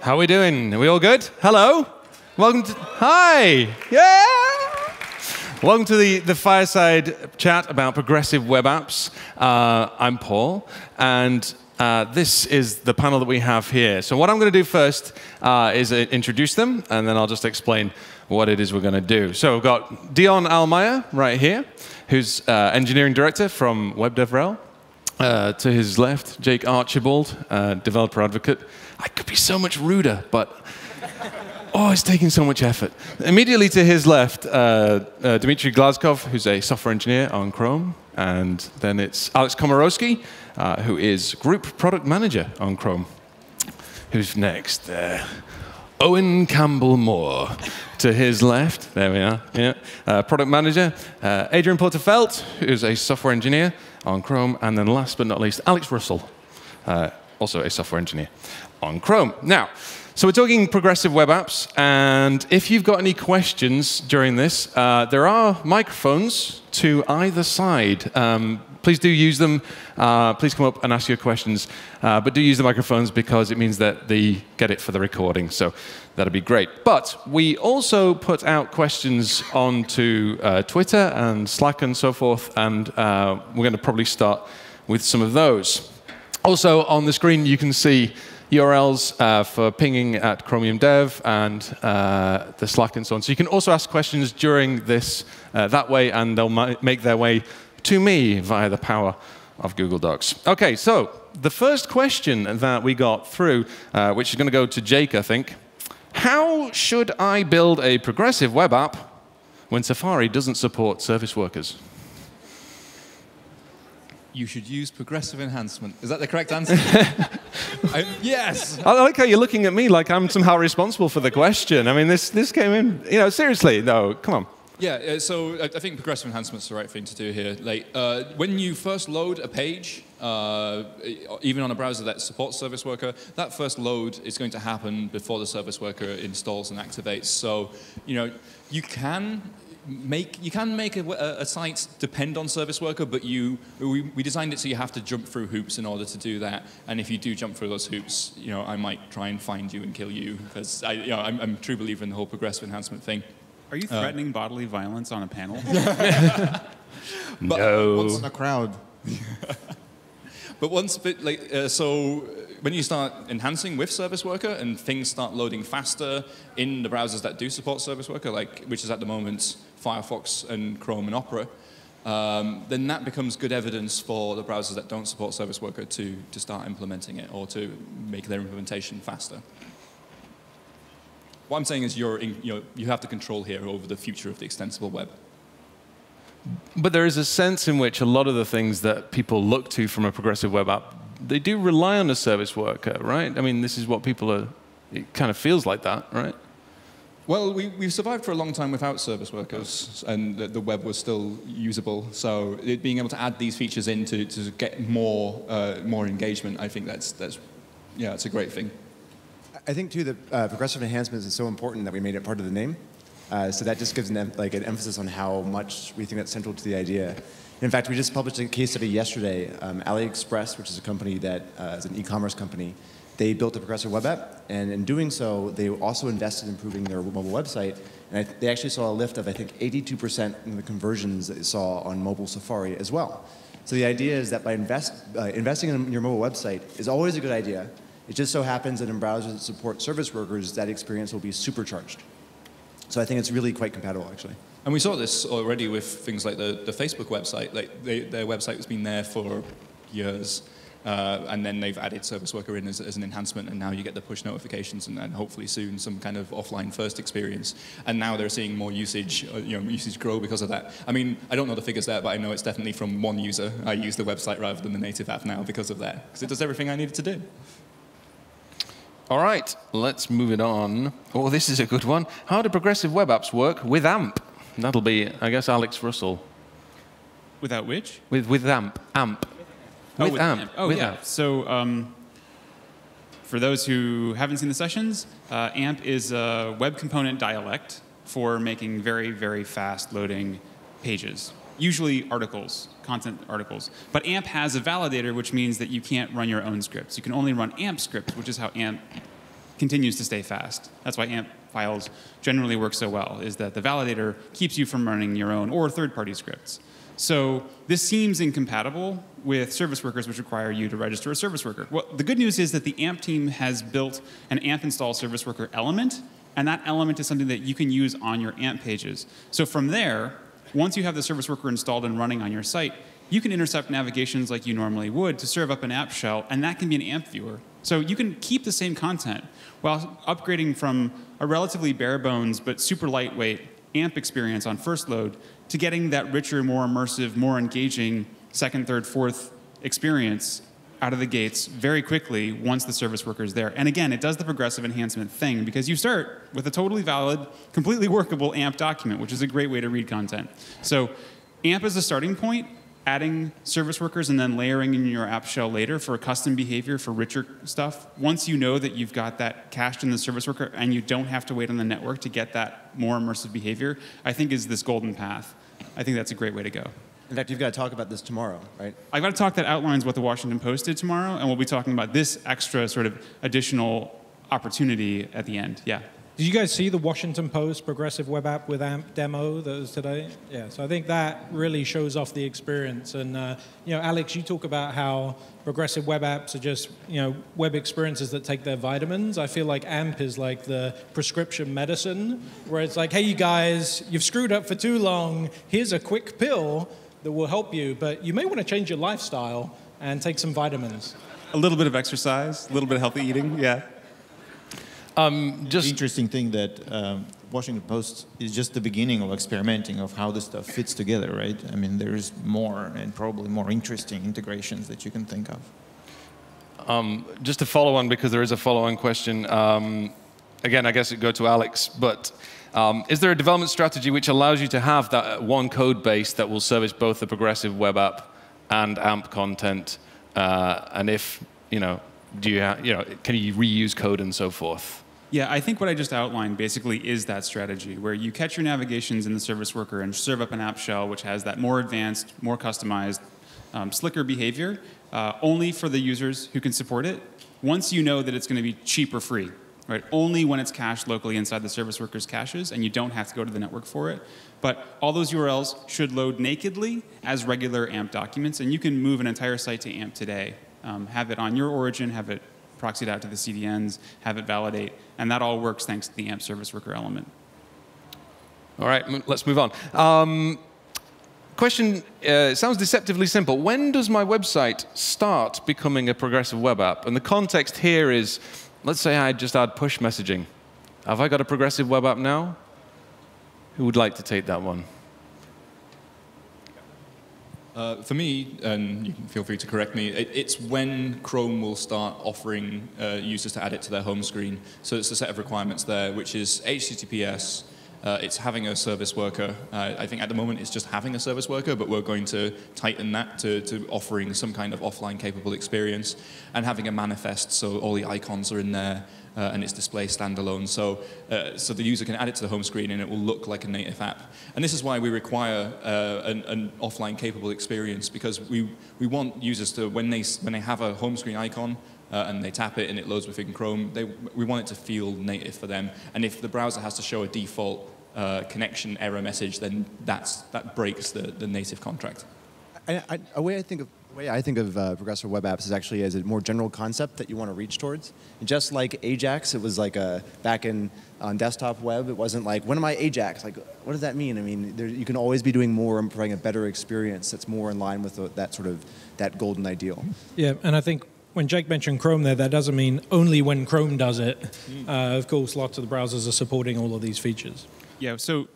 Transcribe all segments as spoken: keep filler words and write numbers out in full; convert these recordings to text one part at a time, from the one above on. How are we doing? Are we all good? Hello. Welcome to... Hi. Yeah. Welcome to the, the fireside chat about progressive web apps. Uh, I'm Paul, and uh, this is the panel that we have here. So what I'm going to do first uh, is uh, introduce them, and then I'll just explain what it is we're going to do. So we've got Dion Almeyer right here, who's uh, engineering director from WebDevRel. Uh, to his left, Jake Archibald, uh, developer advocate. I could be so much ruder, but oh, it's taking so much effort. Immediately to his left, uh, uh, Dmitry Glazkov, who's a software engineer on Chrome. And then it's Alex Komoroski, uh, who is group product manager on Chrome. Who's next? Uh, Owen Campbell Moore. To his left, there we are, yeah. Uh, product manager, uh, Adrian Porter Felt, who's a software engineer on Chrome. And then last but not least, Alex Russell, uh, also a software engineer on Chrome. Now, so we're talking progressive web apps. And if you've got any questions during this, uh, there are microphones to either side. Um, Please do use them. Uh, please come up and ask your questions. Uh, but do use the microphones, because it means that they get it for the recording. So that'll be great. But we also put out questions onto uh, Twitter and Slack and so forth. And uh, we're going to probably start with some of those. Also, on the screen, you can see U R Ls uh, for pinging at Chromium Dev and uh, the Slack and so on. So you can also ask questions during this uh, that way, and they'll make their way to me via the power of Google Docs. OK, so the first question that we got through, uh, which is going to go to Jake, I think. How should I build a progressive web app when Safari doesn't support service workers? You should use progressive enhancement. Is that the correct answer? I, yes. I like how you're looking at me like I'm somehow responsible for the question. I mean, this, this came in, you know, seriously, though, come on. Yeah, so I think progressive enhancement is the right thing to do here. Like, uh, when you first load a page, uh, even on a browser that supports Service Worker, that first load is going to happen before the Service Worker installs and activates. So, you know, you can make you can make a, a site depend on Service Worker, but you we, we designed it so you have to jump through hoops in order to do that. And if you do jump through those hoops, you know, I might try and find you and kill you, because I, you know, I'm, I'm a true believer in the whole progressive enhancement thing. Are you threatening uh, bodily violence on a panel? but, no. Once in a crowd. but once, but like, uh, so when you start enhancing with Service Worker and things start loading faster in the browsers that do support Service Worker, like which is at the moment Firefox and Chrome and Opera, um, then that becomes good evidence for the browsers that don't support Service Worker to to start implementing it or to make their implementation faster. What I'm saying is you're in, you know, you have to control here over the future of the extensible web. But there is a sense in which a lot of the things that people look to from a progressive web app, they do rely on a service worker, right? I mean, this is what people are, it kind of feels like that, right? Well, we, we've survived for a long time without service workers, and the, the web was still usable. So it, being able to add these features in to, to get more, uh, more engagement, I think that's, that's, yeah, it's a great thing. I think, too, the uh, progressive enhancements is so important that we made it part of the name. Uh, so that just gives an, em like, an emphasis on how much we think that's central to the idea. In fact, we just published a case study yesterday. Um, AliExpress, which is a company that uh, is an e-commerce company, they built a progressive web app. And in doing so, they also invested in improving their mobile website. And I they actually saw a lift of, I think, eighty-two percent in the conversions that they saw on mobile Safari as well. So the idea is that by invest uh, investing in your mobile website is always a good idea. It just so happens that in browsers that support service workers, that experience will be supercharged. So I think it's really quite compatible, actually. And we saw this already with things like the, the Facebook website. Like they, their website has been there for years, uh, and then they've added service worker in as, as an enhancement, and now you get the push notifications, and, and hopefully soon some kind of offline first experience. And now they're seeing more usage, you know, usage grow because of that. I mean, I don't know the figures there, but I know it's definitely from one user. I use the website rather than the native app now because of that, because it does everything I needed to do. All right, let's move it on. Oh, this is a good one. How do progressive web apps work with A M P? That'll be, I guess, Alex Russell. Without which? With with A M P. A M P. Oh, with, with A M P. A M P. Oh, with yeah. A M P. So um, for those who haven't seen the sessions, uh, A M P is a web component dialect for making very, very fast loading pages, usually articles, content articles. But A M P has a validator, which means that you can't run your own scripts. You can only run A M P scripts, which is how A M P continues to stay fast. That's why A M P files generally work so well, is that the validator keeps you from running your own or third-party scripts. So this seems incompatible with service workers, which require you to register a service worker. Well, the good news is that the A M P team has built an A M P install service worker element, and that element is something that you can use on your A M P pages. So from there, once you have the service worker installed and running on your site, you can intercept navigations like you normally would to serve up an app shell, and that can be an A M P viewer. So you can keep the same content while upgrading from a relatively bare bones but super lightweight A M P experience on first load to getting that richer, more immersive, more engaging second, third, fourth experience out of the gates very quickly once the service worker is there. And again, it does the progressive enhancement thing, because you start with a totally valid, completely workable A M P document, which is a great way to read content. So A M P is the starting point, adding service workers and then layering in your app shell later for custom behavior, for richer stuff. Once you know that you've got that cached in the service worker and you don't have to wait on the network to get that more immersive behavior, I think is this golden path. I think that's a great way to go. In fact, you've got to talk about this tomorrow, right? I've got a talk that outlines what the Washington Post did tomorrow, and we'll be talking about this extra sort of additional opportunity at the end, yeah. Did you guys see the Washington Post Progressive Web App with A M P demo that was today? Yeah, so I think that really shows off the experience. And, uh, you know, Alex, you talk about how progressive web apps are just, you know, web experiences that take their vitamins. I feel like A M P is like the prescription medicine, where it's like, hey, you guys, you've screwed up for too long. Here's a quick pill that will help you, but you may want to change your lifestyle and take some vitamins. A little bit of exercise, a little bit of healthy eating, yeah. Um, just the interesting thing that um, Washington Post is just the beginning of experimenting of how this stuff fits together, right? I mean, there's more and probably more interesting integrations that you can think of. Um, just to follow on, because there is a follow-on question. Um, again, I guess it'd go to Alex, but um, is there a development strategy which allows you to have that one code base that will service both the progressive web app and A M P content? Uh, and if, you know, do you ha you know, can you reuse code and so forth? Yeah, I think what I just outlined basically is that strategy, where you catch your navigations in the service worker and serve up an app shell which has that more advanced, more customized, um, slicker behavior, uh, only for the users who can support it, once you know that it's going to be cheap or free, right? Only when it's cached locally inside the service worker's caches, and you don't have to go to the network for it. But all those U R Ls should load nakedly as regular A M P documents, and you can move an entire site to A M P today. Um, have it on your origin, have it proxied out to the C D Ns, have it validate, and that all works thanks to the A M P service worker element. All right, m let's move on. Um, question uh, sounds deceptively simple. When does my website start becoming a progressive web app? And the context here is, let's say I just add push messaging. Have I got a progressive web app now? Who would like to take that one? Uh, for me, and you can feel free to correct me, it, it's when Chrome will start offering uh, users to add it to their home screen. So it's a set of requirements there, which is H T T P S. Uh, it's having a service worker. Uh, I think at the moment it's just having a service worker, but we're going to tighten that to, to offering some kind of offline-capable experience, and having a manifest, so all the icons are in there, uh, and it's displayed standalone. So, uh, so the user can add it to the home screen, and it will look like a native app. And this is why we require uh, an, an offline-capable experience, because we, we want users to, when they, when they have a home screen icon, Uh, and they tap it and it loads within Chrome, they, we want it to feel native for them. And if the browser has to show a default uh, connection error message, then that's, that breaks the, the native contract. I, I, a way I think of, the way I think of uh, progressive web apps is actually as a more general concept that you want to reach towards. And just like Ajax, it was like a, back in on desktop web, it wasn't like, when am I Ajax? Like, what does that mean? I mean, there, you can always be doing more and providing a better experience that's more in line with the, that sort of, that golden ideal. Yeah, and I think when Jake mentioned Chrome there, that doesn't mean only when Chrome does it. Uh, of course, lots of the browsers are supporting all of these features. Yeah, so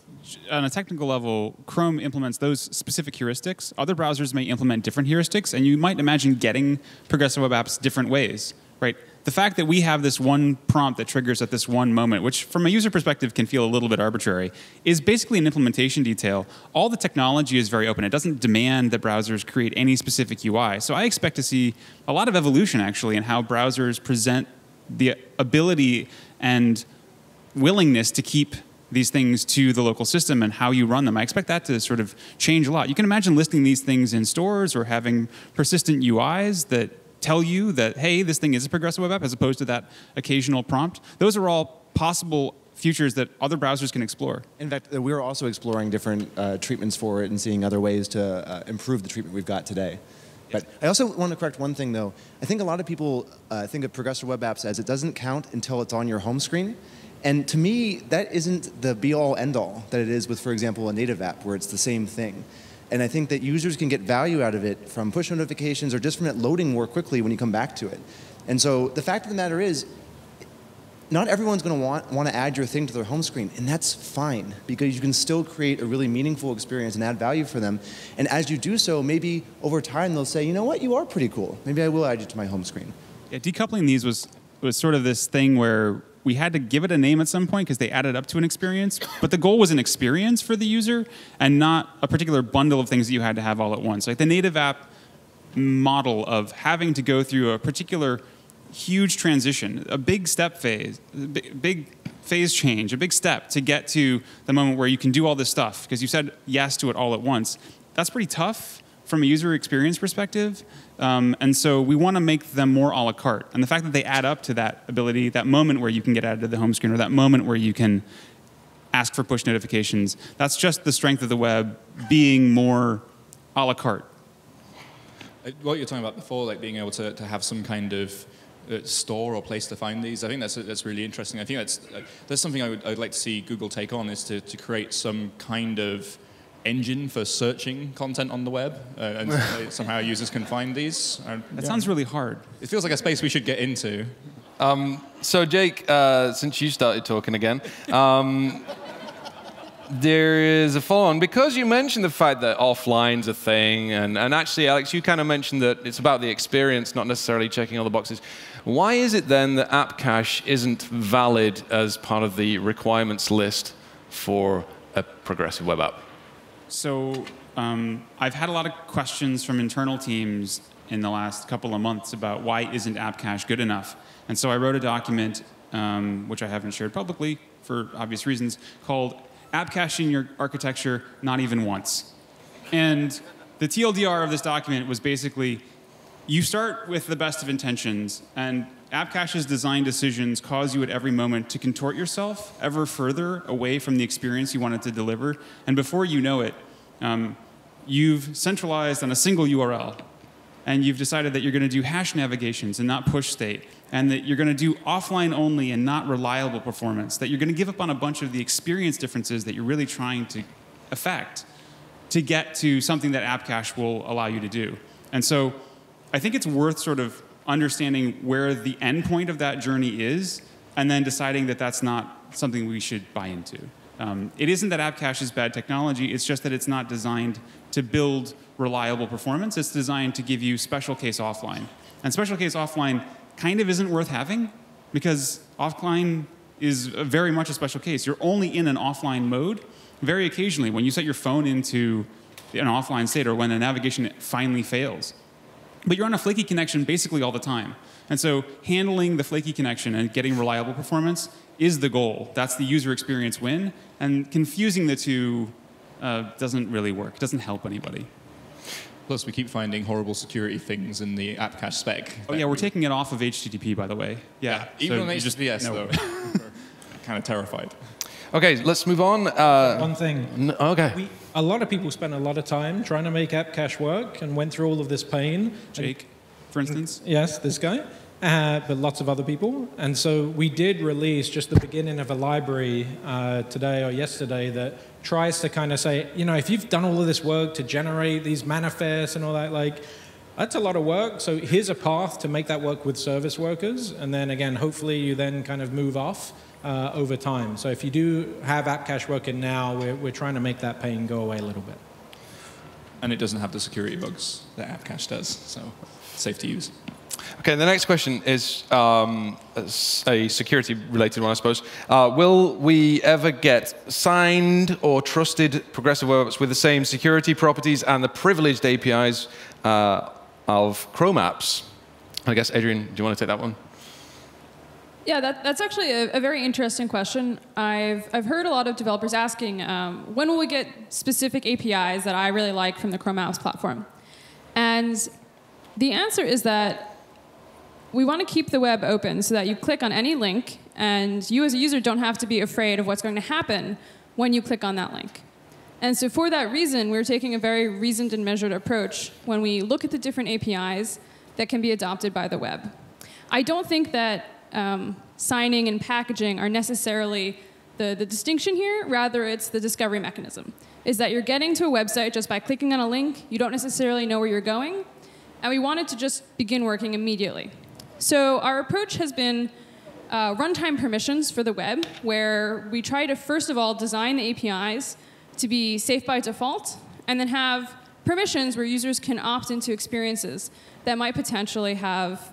on a technical level, Chrome implements those specific heuristics. Other browsers may implement different heuristics, and you might imagine getting progressive web apps different ways, right? The fact that we have this one prompt that triggers at this one moment, which from a user perspective can feel a little bit arbitrary, is basically an implementation detail. All the technology is very open. It doesn't demand that browsers create any specific U I. So I expect to see a lot of evolution, actually, in how browsers present the ability and willingness to keep these things to the local system and how you run them. I expect that to sort of change a lot. You can imagine listing these things in stores or having persistent U Is that tell you that, hey, this thing is a progressive web app, as opposed to that occasional prompt. Those are all possible features that other browsers can explore. In fact, we're also exploring different uh, treatments for it and seeing other ways to uh, improve the treatment we've got today. But I also want to correct one thing, though. I think a lot of people uh, think of progressive web apps as it doesn't count until it's on your home screen. And to me, that isn't the be-all, end-all that it is with, for example, a native app where it's the same thing. And I think that users can get value out of it from push notifications or just from it loading more quickly when you come back to it. And so the fact of the matter is, not everyone's going to want, want to add your thing to their home screen, and that's fine, because you can still create a really meaningful experience and add value for them. And as you do so, maybe over time they'll say, you know what, you are pretty cool. Maybe I will add you to my home screen. Yeah, decoupling these was, was sort of this thing where we had to give it a name at some point because they added up to an experience, but the goal was an experience for the user and not a particular bundle of things that you had to have all at once. Like the native app model of having to go through a particular huge transition, a big step phase, a big phase change, a big step to get to the moment where you can do all this stuff because you said yes to it all at once. That's pretty tough from a user experience perspective. Um, and so we want to make them more a la carte. And the fact that they add up to that ability, that moment where you can get added to the home screen or that moment where you can ask for push notifications, that's just the strength of the web being more a la carte. What you were talking about before, like being able to, to have some kind of store or place to find these, I think that's that's really interesting. I think that's that's something I would I'd like to see Google take on, is to, to create some kind of engine for searching content on the web, uh, and somehow users can find these. Uh, that yeah. sounds really hard. It feels like a space we should get into. Um, so Jake, uh, since you started talking again, um, there is a follow-on, because you mentioned the fact that offline's a thing, and, and actually, Alex, you kind of mentioned that it's about the experience, not necessarily checking all the boxes. Why is it then that AppCache isn't valid as part of the requirements list for a progressive web app? So um, I've had a lot of questions from internal teams in the last couple of months about why isn't AppCache good enough? And so I wrote a document, um, which I haven't shared publicly for obvious reasons, called App Cache in Your Architecture, Not Even Once. And the T L D R of this document was basically, you start with the best of intentions, and App Cache's design decisions cause you at every moment to contort yourself ever further away from the experience you wanted to deliver. And before you know it, um, you've centralized on a single U R L, and you've decided that you're going to do hash navigations and not push state, and that you're going to do offline only and not reliable performance, that you're going to give up on a bunch of the experience differences that you're really trying to affect to get to something that AppCache will allow you to do. And so I think it's worth sort of understanding where the end point of that journey is and then deciding that that's not something we should buy into. Um, it isn't that AppCache is bad technology, it's just that it's not designed to build reliable performance, it's designed to give you special case offline. And special case offline kind of isn't worth having, because offline is very much a special case. You're only in an offline mode very occasionally, when you set your phone into an offline state or when the navigation finally fails. But you're on a flaky connection basically all the time. And so handling the flaky connection and getting reliable performance is the goal. That's the user experience win. And confusing the two uh, doesn't really work. It doesn't help anybody. Plus, we keep finding horrible security things in the app cache spec. Oh, yeah, we're taking it off of H T T P, by the way. Yeah, yeah even so on H T T P S, no. Though. Kind of terrified. OK, let's move on. Uh, one thing. OK. We, a lot of people spent a lot of time trying to make app cache work and went through all of this pain. Jake, and, for instance. Yes, this guy. Uh, but lots of other people. And so we did release just the beginning of a library uh, today or yesterday that tries to kind of say, you know, if you've done all of this work to generate these manifests and all that, like, that's a lot of work. So here's a path to make that work with service workers. And then again, hopefully you then kind of move off uh, over time. So if you do have app cache working now, we're, we're trying to make that pain go away a little bit. And it doesn't have the security bugs that app cache does, so safe to use. OK, the next question is um, a security-related one, I suppose. Uh, will we ever get signed or trusted progressive web apps with the same security properties and the privileged A P Is uh, of Chrome apps? I guess, Adrian, do you want to take that one? Yeah, that, that's actually a, a very interesting question. I've, I've heard a lot of developers asking, um, when will we get specific A P Is that I really like from the Chrome apps platform? And the answer is that we want to keep the web open so that you click on any link, and you as a user don't have to be afraid of what's going to happen when you click on that link. And so for that reason, we're taking a very reasoned and measured approach when we look at the different A P Is that can be adopted by the web. I don't think that um, signing and packaging are necessarily the, the distinction here. Rather, it's the discovery mechanism, is that you're getting to a website just by clicking on a link. You don't necessarily know where you're going. And we wanted to just begin working immediately. So our approach has been uh, runtime permissions for the web, where we try to, first of all, design the A P Is to be safe by default, and then have permissions where users can opt into experiences that might potentially have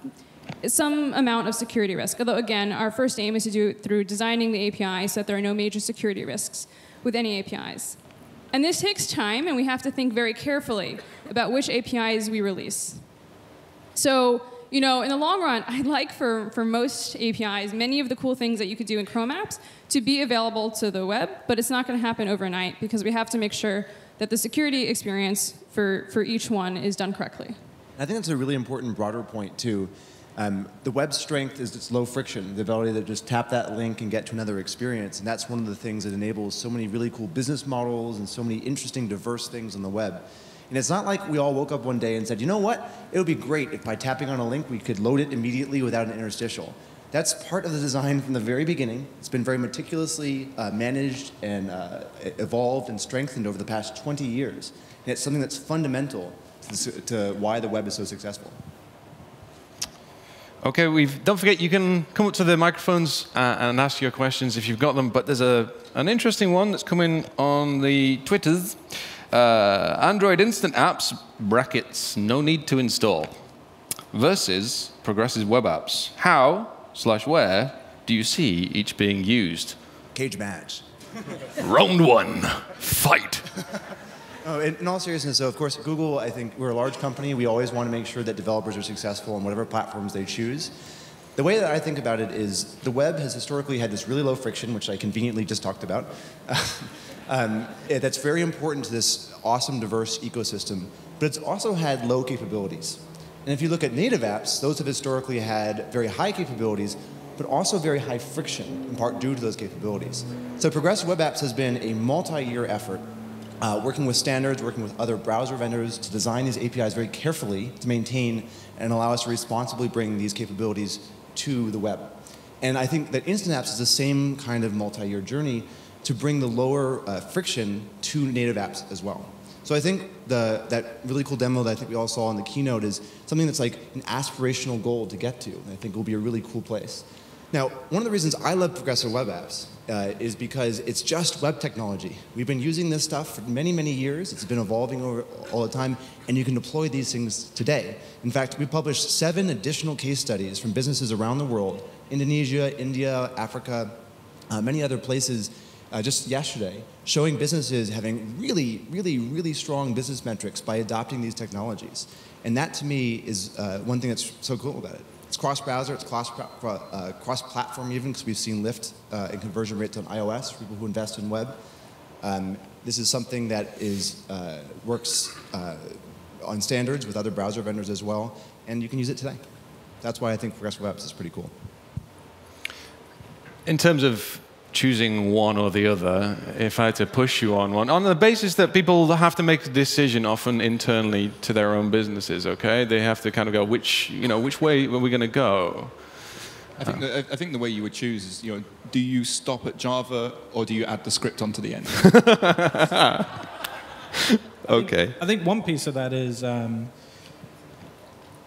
some amount of security risk. Although, again, our first aim is to do it through designing the A P I so that there are no major security risks with any A P Is. And this takes time, and we have to think very carefully about which A P Is we release. So, you know, in the long run, I'd like for, for most A P Is, many of the cool things that you could do in Chrome apps to be available to the web, but it's not going to happen overnight because we have to make sure that the security experience for, for each one is done correctly. I think that's a really important broader point, too. Um, the web's strength is its low friction, the ability to just tap that link and get to another experience. And that's one of the things that enables so many really cool business models and so many interesting, diverse things on the web. And it's not like we all woke up one day and said, you know what? It would be great if by tapping on a link, we could load it immediately without an interstitial. That's part of the design from the very beginning. It's been very meticulously uh, managed and uh, evolved and strengthened over the past twenty years. And it's something that's fundamental to, to why the web is so successful. Okay, we've, don't forget you can come up to the microphones uh, and ask your questions if you've got them. But there's a an interesting one that's coming on the Twitters. Uh, Android instant apps brackets no need to install versus Progressive Web Apps. How slash where do you see each being used? Cage match. Round one. Fight. Oh, in all seriousness, so of course, Google, I think we're a large company. We always want to make sure that developers are successful on whatever platforms they choose. The way that I think about it is the web has historically had this really low friction, which I conveniently just talked about. um, it, that's very important to this awesome, diverse ecosystem. But it's also had low capabilities. And if you look at native apps, those have historically had very high capabilities, but also very high friction, in part due to those capabilities. So Progressive Web Apps has been a multi-year effort. Uh, working with standards, working with other browser vendors to design these A P Is very carefully to maintain and allow us to responsibly bring these capabilities to the web. And I think that Instant Apps is the same kind of multi-year journey to bring the lower uh, friction to native apps as well. So I think the, that really cool demo that I think we all saw in the keynote is something that's like an aspirational goal to get to, and I think it will be a really cool place. Now, one of the reasons I love Progressive Web Apps uh, is because it's just web technology. We've been using this stuff for many, many years. It's been evolving over, all the time, and you can deploy these things today. In fact, we published seven additional case studies from businesses around the world, Indonesia, India, Africa, uh, many other places, uh, just yesterday, showing businesses having really, really, really strong business metrics by adopting these technologies. And that, to me, is uh, one thing that's so cool about it. It's cross-browser, it's cross-platform even, because we've seen lift uh, in conversion rates on iOS, people who invest in web. Um, this is something that is, uh, works uh, on standards with other browser vendors as well, and you can use it today. That's why I think Progressive Web Apps is pretty cool. In terms of choosing one or the other, if I had to push you on one, on the basis that people have to make a decision often internally to their own businesses, okay? They have to kind of go, which, you know, which way are we going to go? I think, the, I think the way you would choose is, you know, do you stop at Java or do you add the script onto the end? Okay. I think, I think one piece of that is, um,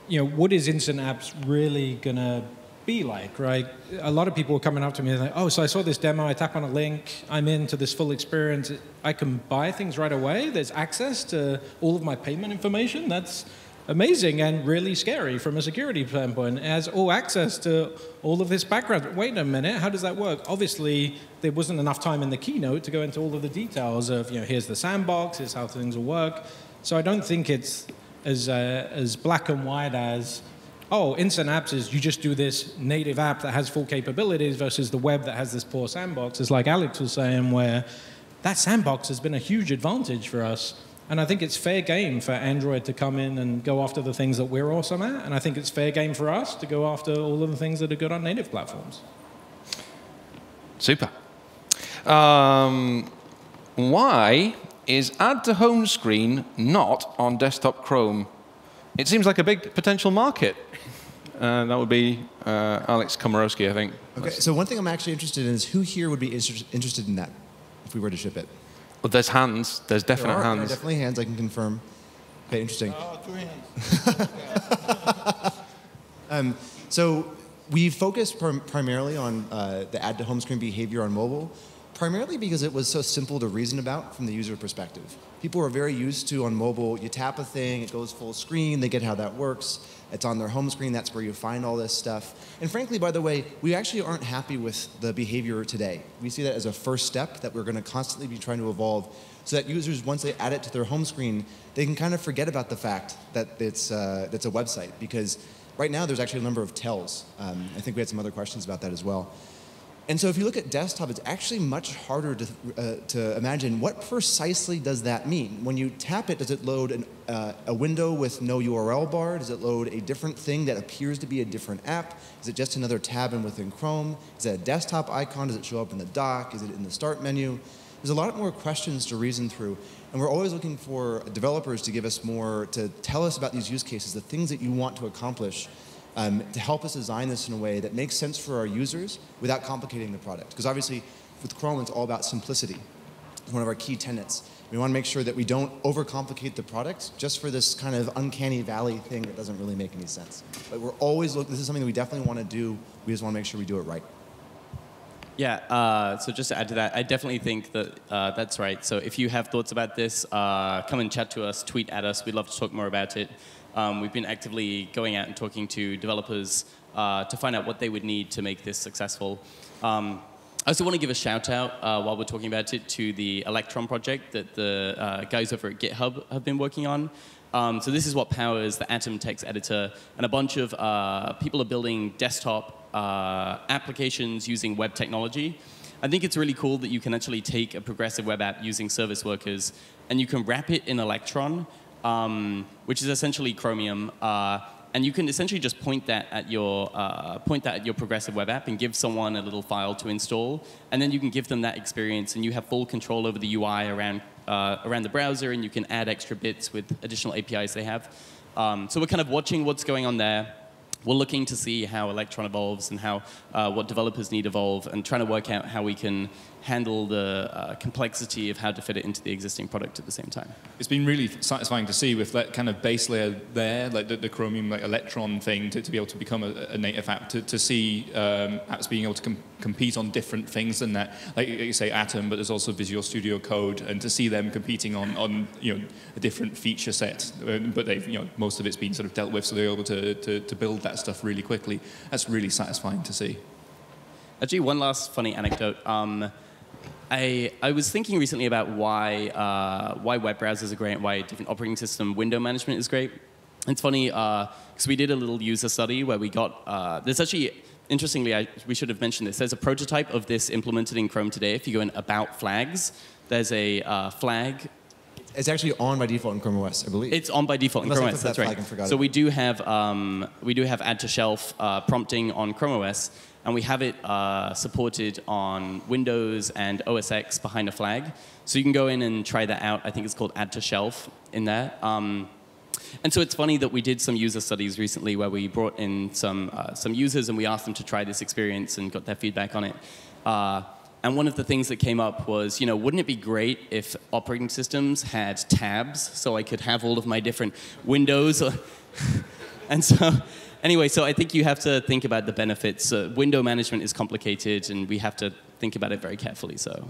you know, what is Instant Apps really going to be like, right? A lot of people are coming up to me and like, oh, so I saw this demo, I tap on a link, I'm into this full experience, I can buy things right away, there's access to all of my payment information, that's amazing and really scary from a security standpoint. It has all access to all of this background. But wait a minute, how does that work? Obviously, there wasn't enough time in the keynote to go into all of the details of, you know, here's the sandbox, here's how things will work. So I don't think it's as, uh, as black and white as, oh, Instant Apps is you just do this native app that has full capabilities versus the web that has this poor sandbox. It's like Alex was saying, where that sandbox has been a huge advantage for us. And I think it's fair game for Android to come in and go after the things that we're awesome at. And I think it's fair game for us to go after all of the things that are good on native platforms. Super. Um, why is Add to Home Screen not on desktop Chrome? It seems like a big potential market. Uh, that would be uh, Alex Komoroski, I think. OK, That's so one thing I'm actually interested in is who here would be inter interested in that if we were to ship it? Well, there's hands. There's definite there are, hands. There are definitely hands, I can confirm. Okay, interesting. Oh, three hands. um, so we focused prim primarily on uh, the add to home screen behavior on mobile, primarily because it was so simple to reason about from the user perspective. People are very used to, on mobile, you tap a thing, it goes full screen, they get how that works. It's on their home screen, that's where you find all this stuff. And frankly, by the way, we actually aren't happy with the behavior today. We see that as a first step that we're going to constantly be trying to evolve so that users, once they add it to their home screen, they can kind of forget about the fact that it's, uh, that's a website. Because right now, there's actually a number of tells. Um, I think we had some other questions about that as well. And so if you look at desktop, it's actually much harder to, uh, to imagine what precisely does that mean. When you tap it, does it load an, uh, a window with no U R L bar? Does it load a different thing that appears to be a different app? Is it just another tab and within Chrome? Is it a desktop icon? Does it show up in the dock? Is it in the start menu? There's a lot more questions to reason through. And we're always looking for developers to give us more, to tell us about these use cases, the things that you want to accomplish. Um, to help us design this in a way that makes sense for our users without complicating the product. Because obviously, with Chrome, it's all about simplicity. It's one of our key tenets. We want to make sure that we don't overcomplicate the product just for this kind of uncanny valley thing that doesn't really make any sense. But we're always looking, this is something that we definitely want to do. We just want to make sure we do it right. Yeah, uh, so just to add to that, I definitely think that uh, that's right. So if you have thoughts about this, uh, come and chat to us, tweet at us. We'd love to talk more about it. Um, we've been actively going out and talking to developers uh, to find out what they would need to make this successful. Um, I also want to give a shout out uh, while we're talking about it to the Electron project that the uh, guys over at GitHub have been working on. Um, so this is what powers the Atom text editor, and a bunch of uh, people are building desktop uh, applications using web technology. I think it's really cool that you can actually take a progressive web app using service workers, and you can wrap it in Electron. Um, which is essentially Chromium, uh, and you can essentially just point that at your uh, point that at your progressive web app and give someone a little file to install, and then you can give them that experience, and you have full control over the U I around uh, around the browser, and you can add extra bits with additional A P Is they have. Um, so we're kind of watching what's going on there. We're looking to see how Electron evolves and how uh, what developers need evolve, and trying to work out how we can handle the uh, complexity of how to fit it into the existing product at the same time. It's been really satisfying to see with that kind of base layer there, like the, the Chromium like Electron thing, to, to be able to become a, a native app, to, to see um, apps being able to com compete on different things than that. Like you say, Atom, but there's also Visual Studio Code, and to see them competing on, on you know, a different feature set, but they've, you know, most of it's been sort of dealt with, so they're able to, to, to build that stuff really quickly. That's really satisfying to see. Actually, one last funny anecdote. Um, I, I was thinking recently about why, uh, why web browsers are great and why different operating system window management is great. It's funny, because uh, we did a little user study where we got, uh, there's actually, interestingly, I, we should have mentioned this, there's a prototype of this implemented in Chrome today. If you go in About Flags, there's a uh, flag. It's actually on by default in Chrome O S, I believe. It's on by default Unless in Chrome O S, that that's right. So it. we do have, um, we do have add to shelf uh, prompting on Chrome O S. And we have it uh, supported on Windows and O S X behind a flag. So you can go in and try that out. I think it's called Add to Shelf in there. Um, and so it's funny that we did some user studies recently where we brought in some, uh, some users and we asked them to try this experience and got their feedback on it. Uh, and one of the things that came up was, you know, wouldn't it be great if operating systems had tabs so I could have all of my different windows? And so... Anyway, so I think you have to think about the benefits. Uh, window management is complicated, and we have to think about it very carefully. So,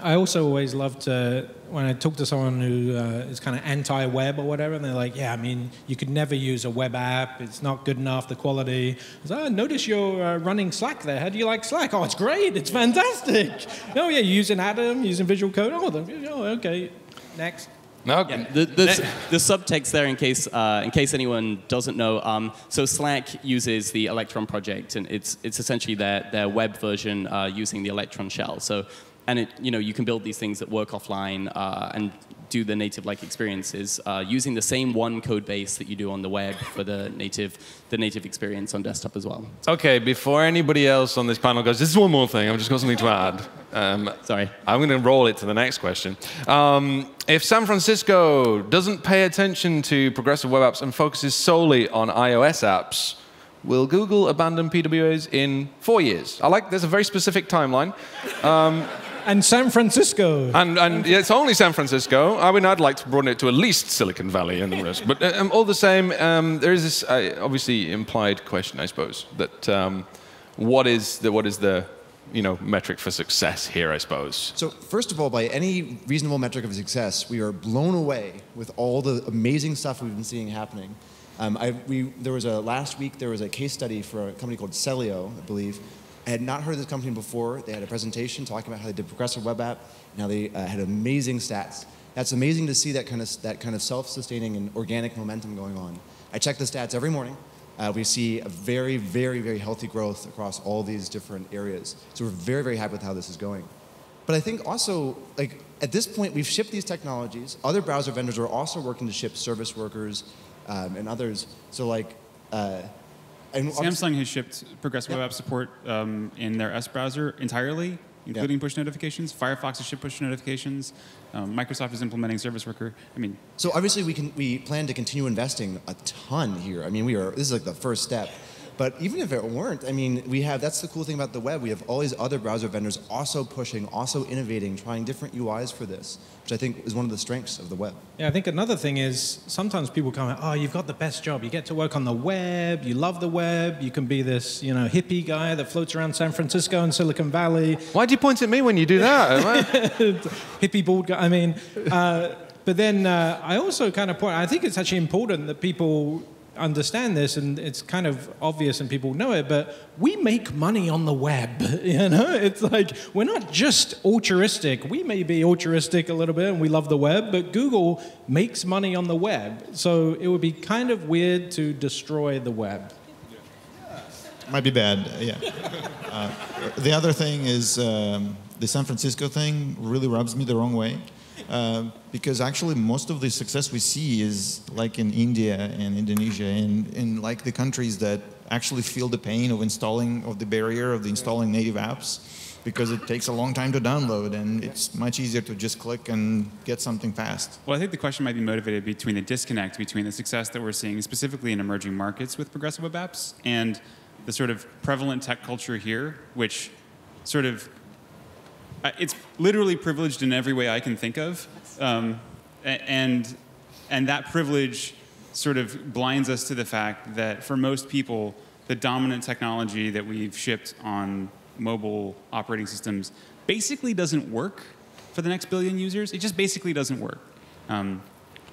I also always love to, when I talk to someone who uh, is kind of anti-web or whatever, and they're like, yeah, I mean, you could never use a web app. It's not good enough, the quality. I was, oh, notice you're uh, running Slack there. How do you like Slack? Oh, it's great. It's fantastic. Oh, yeah, you're using Atom, using Visual Code. Oh, OK, next. No. Yeah, the, the, the subtext there, in case uh, in case anyone doesn't know, um, so Slack uses the Electron project, and it's it's essentially their their web version uh, using the Electron shell. So, and it you know you can build these things that work offline uh, and do the native-like experience is uh, using the same one code base that you do on the web for the native, the native experience on desktop as well. Okay, before anybody else on this panel goes, this is one more thing, I've just got something to add. Um, Sorry. I'm going to roll it to the next question. Um, if San Francisco doesn't pay attention to progressive web apps and focuses solely on iOS apps, will Google abandon P W As in four years? I like, there's a very specific timeline. Um, and San Francisco. And, and it's only San Francisco. I mean, I'd like to broaden it to at least Silicon Valley and the rest. But um, all the same, um, there is this uh, obviously implied question, I suppose, that um, what is the, what is the you know, metric for success here, I suppose? So first of all, by any reasonable metric of success, we are blown away with all the amazing stuff we've been seeing happening. Um, I, we, there was a, last week there was a case study for a company called Celio, I believe. I had not heard of this company before. They had a presentation talking about how they did progressive web app, and how they uh, had amazing stats. That's amazing to see that kind of, that kind of self-sustaining and organic momentum going on. I check the stats every morning. Uh, we see a very, very, very healthy growth across all these different areas. So we're very, very happy with how this is going. But I think also, like, at this point, we've shipped these technologies. Other browser vendors are also working to ship service workers Um, and others, so like... Uh, and Samsung has shipped progressive yeah. web app support um, in their S browser entirely, including yeah. push notifications. Firefox has shipped push notifications. Um, Microsoft is implementing service worker. I mean... So obviously we can we plan to continue investing a ton here. I mean, we are, this is like the first step. But even if it weren't, I mean, we have, that's the cool thing about the web. We have all these other browser vendors also pushing, also innovating, trying different U Is for this, which I think is one of the strengths of the web. Yeah, I think another thing is sometimes people come out, oh, you've got the best job. You get to work on the web. You love the web. You can be this, you know, hippie guy that floats around San Francisco and Silicon Valley. Why do you point at me when you do that? Hippie bald guy, I mean. Uh, but then uh, I also kind of point, I think it's actually important that people understand this, and it's kind of obvious and people know it, but we make money on the web, you know? It's like, we're not just altruistic. We may be altruistic a little bit, and we love the web, but Google makes money on the web. So it would be kind of weird to destroy the web. Might be bad, yeah. Uh, the other thing is um, the San Francisco thing really rubs me the wrong way. Uh, because actually most of the success we see is like in India and Indonesia and in like the countries that actually feel the pain of installing, of the barrier of the installing native apps, because it takes a long time to download and it's much easier to just click and get something fast. Well, I think the question might be motivated between the disconnect between the success that we're seeing specifically in emerging markets with progressive web apps and the sort of prevalent tech culture here, which sort of Uh, it's literally privileged in every way I can think of, um, and, and that privilege sort of blinds us to the fact that for most people, the dominant technology that we've shipped on mobile operating systems basically doesn't work for the next billion users. It just basically doesn't work. Um,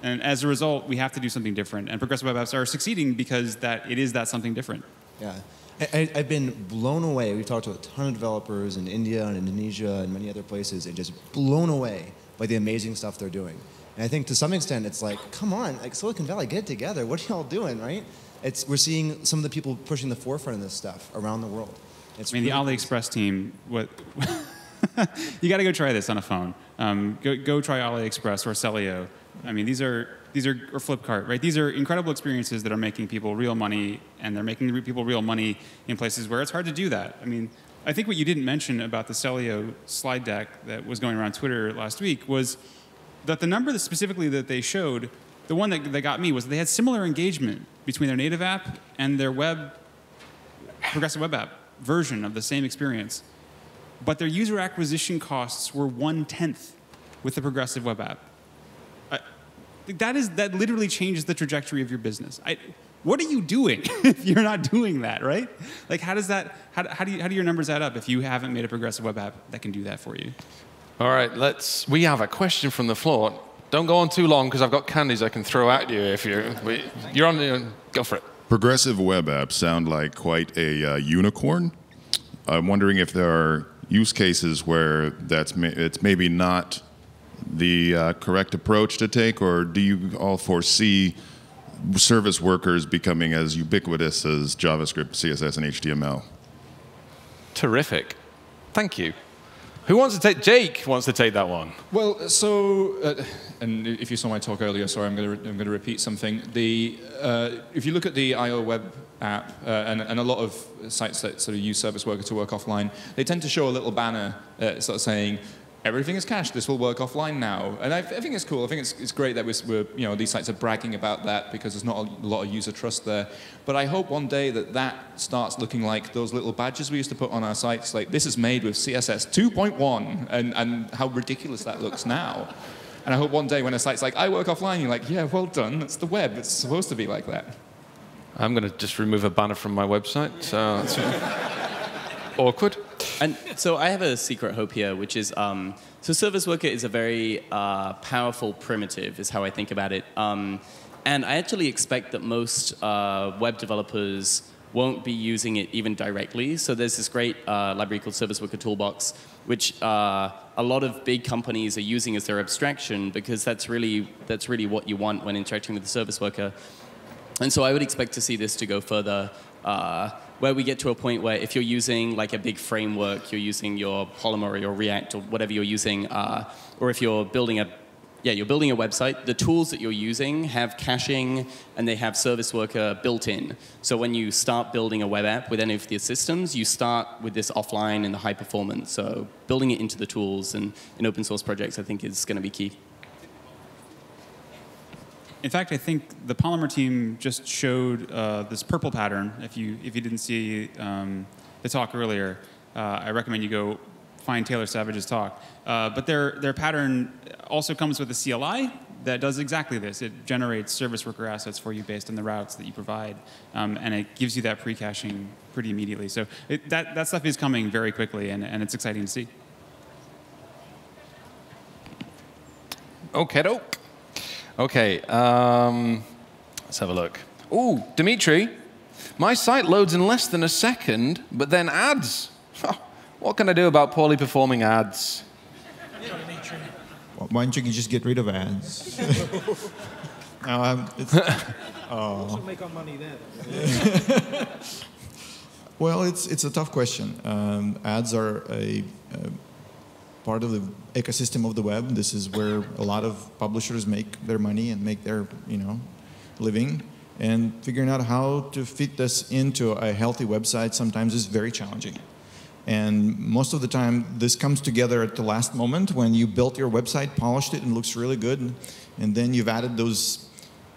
and as a result, we have to do something different, and progressive web apps are succeeding because that, it is that something different. Yeah. I, I've been blown away. We've talked to a ton of developers in India and Indonesia and many other places, and just blown away by the amazing stuff they're doing. And I think to some extent it's like, come on, like Silicon Valley, get it together. What are y'all doing, right? It's, we're seeing some of the people pushing the forefront of this stuff around the world. It's I mean, really the AliExpress team, what, you got to go try this on a phone. Um, go, go try AliExpress or Celio. I mean, these are, these are, or Flipkart, right? These are incredible experiences that are making people real money, and they're making people real money in places where it's hard to do that. I mean, I think what you didn't mention about the Celio slide deck that was going around Twitter last week was that the number that specifically that they showed, the one that, that got me, was they had similar engagement between their native app and their web, progressive web app version of the same experience. But their user acquisition costs were one-tenth with the progressive web app. That is, that literally changes the trajectory of your business. I, what are you doing if you're not doing that, right? Like, how does that, how, how do you, how do your numbers add up if you haven't made a progressive web app that can do that for you? All right, let's, we have a question from the floor. Don't go on too long because I've got candies I can throw at you if you, we, you're on, you're on, go for it. Progressive web apps sound like quite a uh, unicorn. I'm wondering if there are use cases where that's, it's maybe not the uh, correct approach to take, or do you all foresee service workers becoming as ubiquitous as JavaScript, C S S, and H T M L? Terrific. Thank you. Who wants to take? Jake wants to take that one. Well, so, uh, and if you saw my talk earlier, sorry, I'm going to I'm going to repeat something. The uh, if you look at the I O web app uh, and and a lot of sites that sort of use Service Worker to work offline, they tend to show a little banner uh, sort of saying, everything is cached. This will work offline now, and I, I think it's cool. I think it's it's great that we're, you know, these sites are bragging about that because there's not a lot of user trust there. But I hope one day that that starts looking like those little badges we used to put on our sites, like this is made with C S S two point one, and and how ridiculous that looks now. And I hope one day when a site's like, I work offline, you're like, yeah, well done. That's the web. It's supposed to be like that. I'm going to just remove a banner from my website. So that's awkward. And so I have a secret hope here, which is, um, so Service Worker is a very uh, powerful primitive, is how I think about it. Um, and I actually expect that most uh, web developers won't be using it even directly. So there's this great uh, library called Service Worker Toolbox, which uh, a lot of big companies are using as their abstraction, because that's really, that's really what you want when interacting with the Service Worker. And so I would expect to see this to go further, Uh, where we get to a point where if you're using like a big framework, you're using your Polymer or your React or whatever you're using, uh, or if you're building a, yeah, you're building a website, the tools that you're using have caching and they have Service Worker built in. So when you start building a web app with any of the systems, you start with this offline and the high performance. So building it into the tools and in open source projects, I think, is going to be key. In fact, I think the Polymer team just showed uh, this purple pattern. If you if you didn't see um, the talk earlier, uh, I recommend you go find Taylor Savage's talk. Uh, but their their pattern also comes with a C L I that does exactly this. It generates Service Worker assets for you based on the routes that you provide, um, and it gives you that pre-caching pretty immediately. So it, that that stuff is coming very quickly, and and it's exciting to see. Okay, doke. Okay, um, let's have a look. Ooh, Dimitri, my site loads in less than a second, but then ads. What can I do about poorly performing ads? Well, why don't you just get rid of ads? No, um, it's, oh. We'll make our money there. Well, it's it's a tough question. Um, ads are a, a part of the ecosystem of the web. This is where a lot of publishers make their money and make their, you know, living. And figuring out how to fit this into a healthy website sometimes is very challenging. And most of the time, this comes together at the last moment when you built your website, polished it, and it looks really good. And then you've added those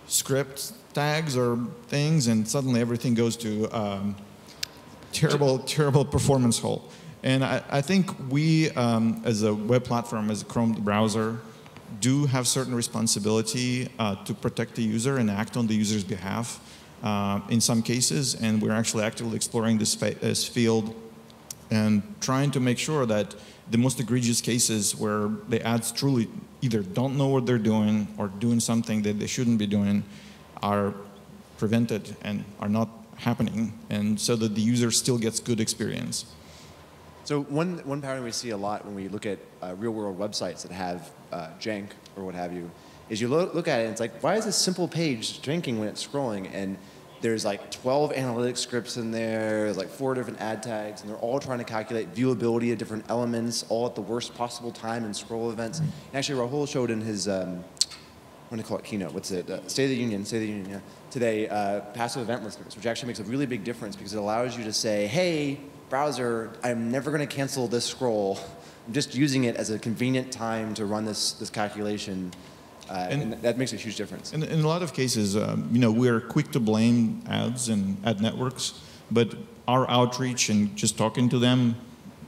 script tags or things, and suddenly everything goes to um, terrible, terrible performance hole. And I, I think we, um, as a web platform, as a Chrome browser, do have certain responsibility uh, to protect the user and act on the user's behalf uh, in some cases. And we're actually actively exploring this, this field and trying to make sure that the most egregious cases where the ads truly either don't know what they're doing or doing something that they shouldn't be doing are prevented and are not happening, and so that the user still gets good experience. So one, one pattern we see a lot when we look at uh, real-world websites that have uh, jank or what have you is you lo look at it and it's like, why is this simple page janking when it's scrolling? And there's like twelve analytics scripts in there, there's like four different ad tags, and they're all trying to calculate viewability of different elements, all at the worst possible time in scroll events. And actually, Rahul showed in his, um, I'm going to call it keynote, what's it, uh, State of the Union, State of the Union, yeah, today, uh, passive event listeners, which actually makes a really big difference because it allows you to say, hey, browser, I'm never going to cancel this scroll. I'm just using it as a convenient time to run this, this calculation. Uh, and, and that makes a huge difference. In, in a lot of cases, um, you know, we're quick to blame ads and ad networks, but our outreach and just talking to them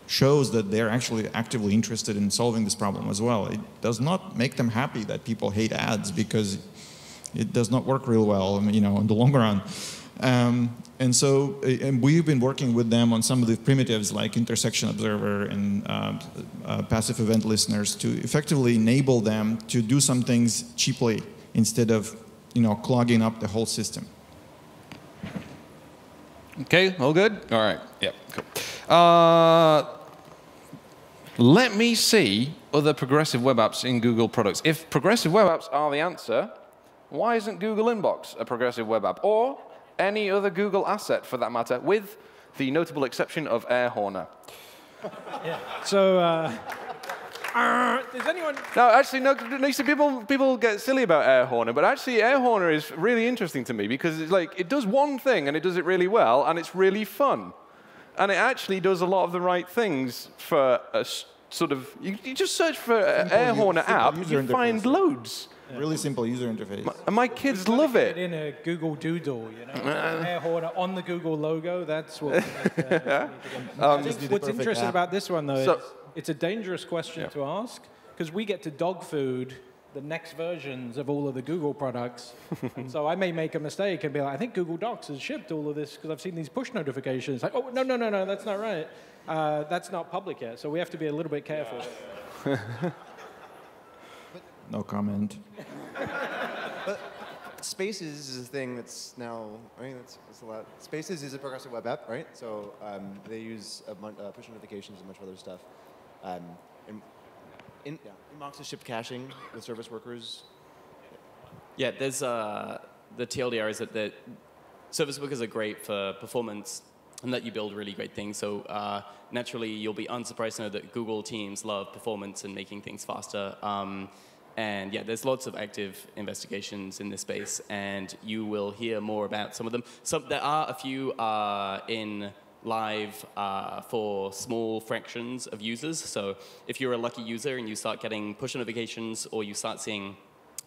shows that they're actually actively interested in solving this problem as well. It does not make them happy that people hate ads because it does not work real well, you know, in the long run. Um, and so, and we've been working with them on some of the primitives like intersection observer and uh, uh, passive event listeners to effectively enable them to do some things cheaply instead of, you know, clogging up the whole system. Okay, all good? All right, yeah, cool. Uh, let me see other progressive web apps in Google products. If progressive web apps are the answer, why isn't Google Inbox a progressive web app? Or any other Google asset, for that matter, with the notable exception of Air Horner. Yeah. So, uh, uh, does anyone? No, actually, no. Actually, people people get silly about Air Horner, but actually, Air Horner is really interesting to me because it's like it does one thing and it does it really well, and it's really fun, and it actually does a lot of the right things for a sort of. You, you just search for an Air Horner app, you find loads. Really simple user interface. My, and my kids love it. In a Google Doodle, you know, uh, Air Horner on the Google logo. That's what. That, uh, um, I think what's interesting app. about this one, though, so, is it's a dangerous question yeah. to ask because we get to dog food the next versions of all of the Google products. And so I may make a mistake and be like, I think Google Docs has shipped all of this because I've seen these push notifications. Like, oh no, no, no, no, that's not right. Uh, that's not public yet. So we have to be a little bit careful. Yeah. No comment. But Spaces is a thing that's now, I mean, that's, that's a lot. Spaces is a progressive web app, right? So um, they use a bunch, uh, push notifications and much other stuff. Um, in, in, yeah. Inbox is shipped caching with service workers. Yeah, there's uh, the T L D R is that the service workers are great for performance and that you build really great things. So uh, naturally, you'll be unsurprised to know that Google teams love performance and making things faster. Um, And yeah, there's lots of active investigations in this space, and you will hear more about some of them. Some, there are a few uh, in live uh, for small fractions of users. So if you're a lucky user and you start getting push notifications or you start seeing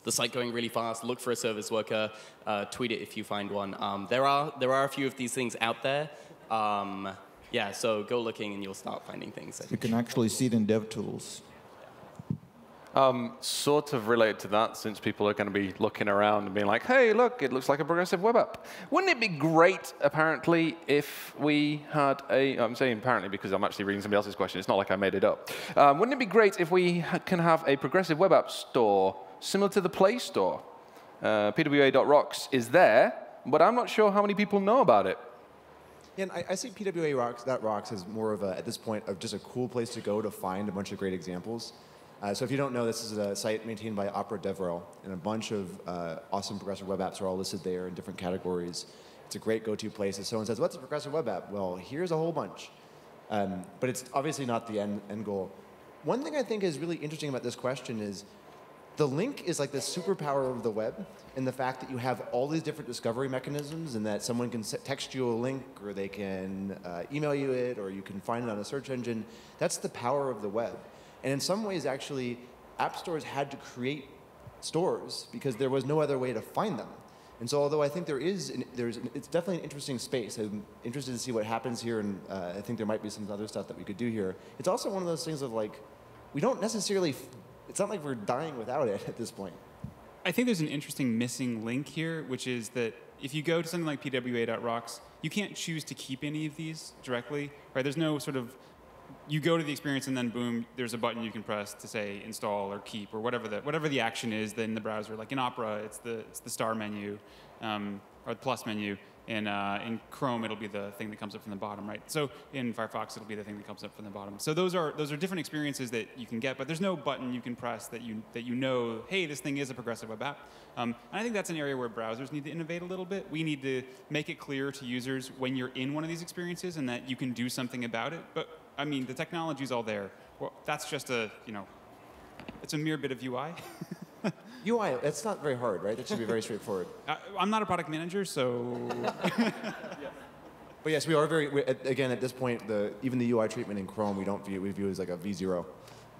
the site going really fast, look for a service worker, uh, tweet it if you find one. Um, there are, there are a few of these things out there. Um, yeah, so go looking and you'll start finding things. You can actually see it in DevTools. Um, sort of related to that, since people are going to be looking around and being like, hey, look, it looks like a progressive web app. Wouldn't it be great, apparently, if we had a... I'm saying apparently because I'm actually reading somebody else's question. It's not like I made it up. Um, wouldn't it be great if we ha can have a progressive web app store similar to the Play Store? Uh, P W A dot rocks is there, but I'm not sure how many people know about it. Yeah, and I, I see P W A dot rocks as more of a, at this point, of just a cool place to go to find a bunch of great examples. Uh, so if you don't know, this is a site maintained by Opera DevRel, and a bunch of uh, awesome progressive web apps are all listed there in different categories. It's a great go-to place. If someone says, what's a progressive web app? Well, here's a whole bunch. Um, but it's obviously not the end, end goal. One thing I think is really interesting about this question is the link is like the superpower of the web, and the fact that you have all these different discovery mechanisms and that someone can text you a link, or they can uh, email you it, or you can find it on a search engine. That's the power of the web. And in some ways, actually, app stores had to create stores because there was no other way to find them. And so although I think there is, an, there's an, it's definitely an interesting space. I'm interested to see what happens here, and uh, I think there might be some other stuff that we could do here. It's also one of those things of like, we don't necessarily, it's not like we're dying without it at this point. I think there's an interesting missing link here, which is that if you go to something like P W A dot rocks, you can't choose to keep any of these directly, right? There's no sort of you go to the experience and then boom, there's a button you can press to say install or keep or whatever the whatever the action is in the browser. Like in Opera, it's the it's the star menu um, or the plus menu. In uh, in Chrome, it'll be the thing that comes up from the bottom, right? So in Firefox, it'll be the thing that comes up from the bottom. So those are those are different experiences that you can get, but there's no button you can press that you that you know, hey, this thing is a progressive web app. Um, and I think that's an area where browsers need to innovate a little bit. We need to make it clear to users when you're in one of these experiences and that you can do something about it. But I mean, the technology's all there. Well, that's just a, you know, it's a mere bit of U I. U I, that's not very hard, right? That should be very straightforward. I, I'm not a product manager, so. But yes, we are very, we, again, at this point, the, even the U I treatment in Chrome, we don't view, we view as like a V zero,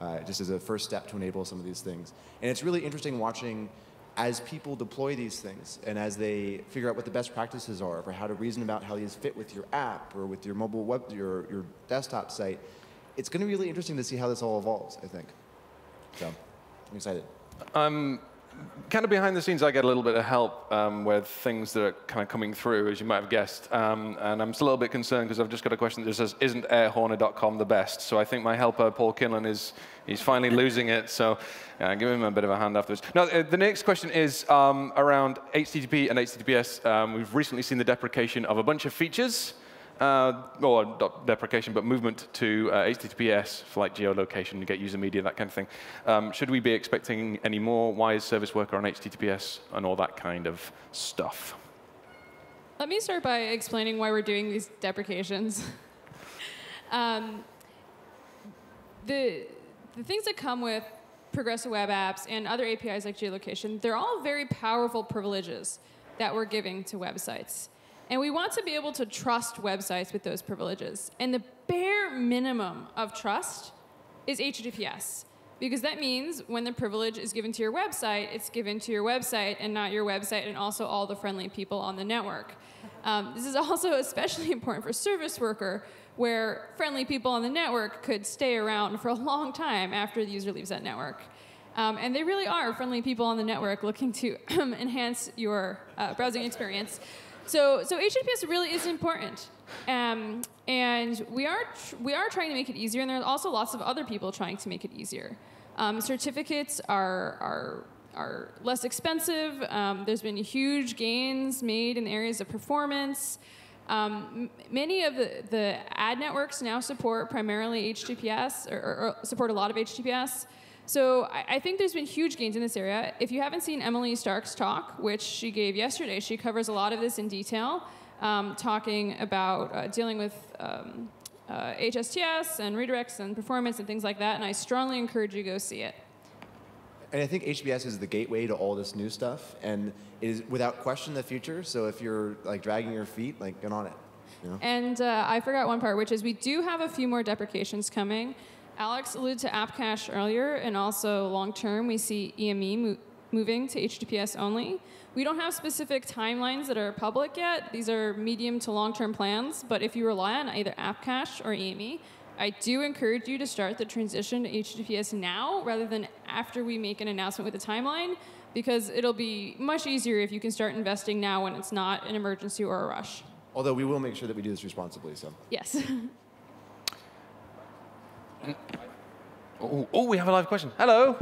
uh, just as a first step to enable some of these things. And it's really interesting watching as people deploy these things and as they figure out what the best practices are for how to reason about how these fit with your app or with your mobile web, your, your desktop site. It's going to be really interesting to see how this all evolves, I think. So I'm excited. Um, kind of behind the scenes, I get a little bit of help um, with things that are kind of coming through, as you might have guessed. Um, and I'm still a little bit concerned because I've just got a question that says, isn't air horner dot com the best? So I think my helper, Paul Kinlan, is he's finally losing it. So yeah, give him a bit of a hand afterwards. Now, the next question is um, around H T T P and H T T P S. Um, we've recently seen the deprecation of a bunch of features. Uh, or not deprecation, but movement to uh, H T T P S for like geolocation, get user media, that kind of thing. Um, should we be expecting any more? Why is service worker on H T T P S and all that kind of stuff? Let me start by explaining why we're doing these deprecations. um, the the things that come with Progressive Web Apps and other A P Is like geolocation, they're all very powerful privileges that we're giving to websites. And we want to be able to trust websites with those privileges. And the bare minimum of trust is H T T P S, because that means when the privilege is given to your website, it's given to your website and not your website and also all the friendly people on the network. Um, this is also especially important for service worker, where friendly people on the network could stay around for a long time after the user leaves that network. Um, and they really are friendly people on the network looking to enhance your uh, browsing experience. So, so H T T P S really is important, um, and we are tr we are trying to make it easier. And there are also lots of other people trying to make it easier. Um, certificates are are are less expensive. Um, there's been huge gains made in areas of performance. Um, many of the, the ad networks now support primarily H T T P S, or, or, or support a lot of H T T P S. So I, I think there's been huge gains in this area. If you haven't seen Emily Stark's talk, which she gave yesterday, she covers a lot of this in detail, um, talking about uh, dealing with um, uh, H S T S and redirects and performance and things like that. And I strongly encourage you to go see it. And I think H T T P S is the gateway to all this new stuff, and it is without question the future. So if you're like dragging your feet, like get on it. You know? And uh, I forgot one part, which is we do have a few more deprecations coming. Alex alluded to AppCache earlier, and also long-term, we see E M E mo moving to H T T P S only. We don't have specific timelines that are public yet. These are medium to long-term plans, but if you rely on either AppCache or E M E, I do encourage you to start the transition to H T T P S now rather than after we make an announcement with a timeline, because it'll be much easier if you can start investing now when it's not an emergency or a rush. Although we will make sure that we do this responsibly, so. Yes. Oh, oh, we have a live question. Hello.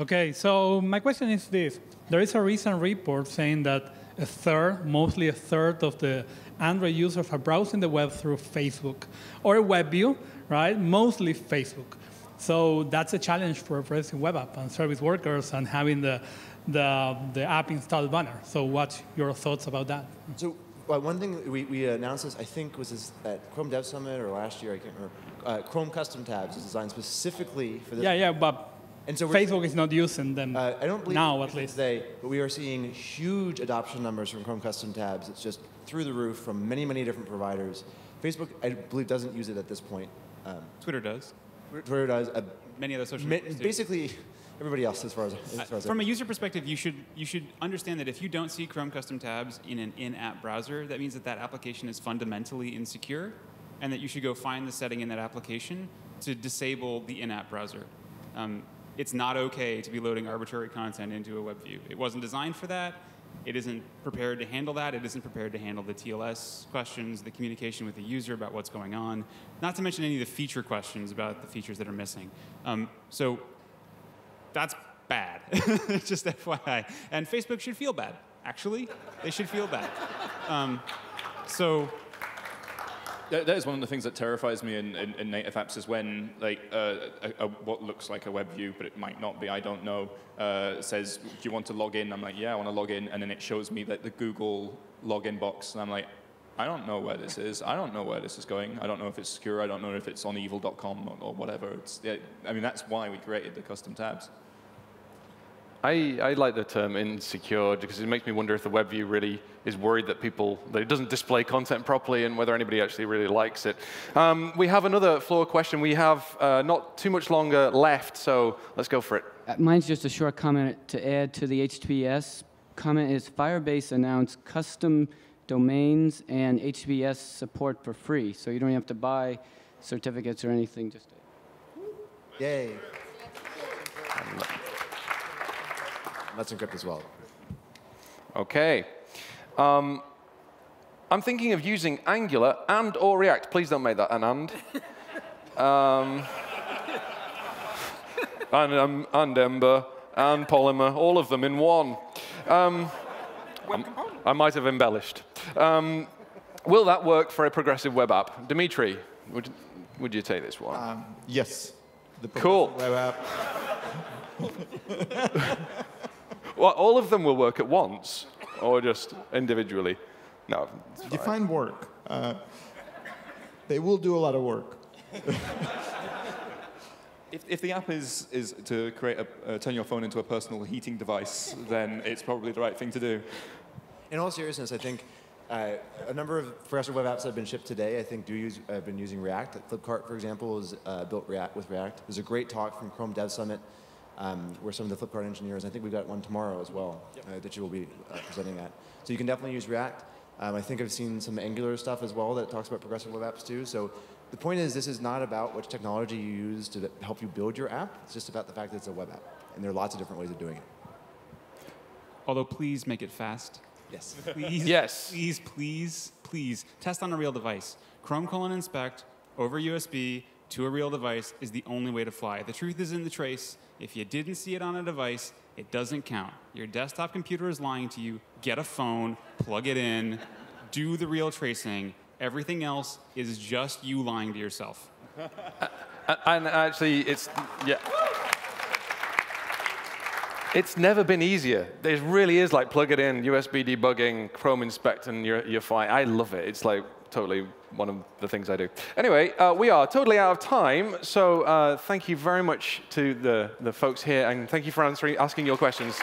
OK, so my question is this. There is a recent report saying that a third, mostly a third of the Android users are browsing the web through Facebook or WebView, right? Mostly Facebook. So that's a challenge for progressive web app and service workers and having the, the, the app installed banner. So what's your thoughts about that? So well, one thing we, we announced this, I think, was this at Chrome Dev Summit or last year, I can't remember. Uh, Chrome Custom Tabs is designed specifically for this. Yeah, yeah, but and so Facebook is not using them uh, I don't believe now, at least. Today, but we are seeing huge adoption numbers from Chrome Custom Tabs. It's just through the roof from many, many different providers. Facebook, I believe, doesn't use it at this point. Um, Twitter does. Twitter does. Uh, many other social media. Basically, everybody else, as far as, as, far as uh, from a user perspective, you should you should understand that if you don't see Chrome Custom Tabs in an in-app browser, that means that that application is fundamentally insecure, and that you should go find the setting in that application to disable the in-app browser. Um, It's not OK to be loading arbitrary content into a web view. It wasn't designed for that. It isn't prepared to handle that. It isn't prepared to handle the T L S questions, the communication with the user about what's going on, not to mention any of the feature questions about the features that are missing. Um, so that's bad, just F Y I. And Facebook should feel bad, actually. They should feel bad. Um, so. That is one of the things that terrifies me in, in, in native apps is when like uh, a, a, what looks like a web view, but it might not be, I don't know, uh, says, do you want to log in? I'm like, yeah, I want to log in. And then it shows me that the Google login box. And I'm like, I don't know where this is. I don't know where this is going. I don't know if it's secure. I don't know if it's on evil dot com or, or whatever. It's, yeah, I mean, that's why we created the custom tabs. I, I like the term insecure because it makes me wonder if the web view really is worried that people, that it doesn't display content properly and whether anybody actually really likes it. Um, we have another floor question. We have uh, not too much longer left, so let's go for it. Mine's just a short comment to add to the H T T P S comment is Firebase announced custom domains and H T T P S support for free, so you don't have to buy certificates or anything. Just yay. Let's encrypt as well. OK. Um, I'm thinking of using Angular and or React. Please don't make that an and. um, and, um, and Ember, and Polymer, all of them in one. Um, I might have embellished. Um, will that work for a progressive web app? Dimitri, would, would you take this one? Um, yes. The cool. Web app. Well, all of them will work at once, or just individually. No. Define work. Uh, they will do a lot of work. if the app is, is to create a, uh, turn your phone into a personal heating device, then it's probably the right thing to do. In all seriousness, I think uh, a number of Progressive Web Apps that have been shipped today, I think, do use, have been using React. Flipkart, for example, is uh, built React with React. There's a great talk from Chrome Dev Summit um, where some of the Flipkart engineers, I think we've got one tomorrow as well, yep. uh, that you will be uh, presenting at. So you can definitely use React. Um, I think I've seen some Angular stuff as well that talks about Progressive Web Apps too. So the point is, this is not about which technology you use to help you build your app. It's just about the fact that it's a web app. And there are lots of different ways of doing it. Although, please make it fast. Yes. Please, yes. Please, please, please. Test on a real device. Chrome colon inspect over U S B to a real device is the only way to fly. The truth is in the trace. If you didn't see it on a device, it doesn't count. Your desktop computer is lying to you. Get a phone, plug it in, do the real tracing. Everything else is just you lying to yourself. uh, and actually, it's, yeah. It's never been easier. It really is like plug it in, U S B debugging, Chrome inspect, and you're, you're fine. I love it. It's like totally one of the things I do. Anyway, uh, we are totally out of time. So uh, thank you very much to the, the folks here, and thank you for answering, asking your questions.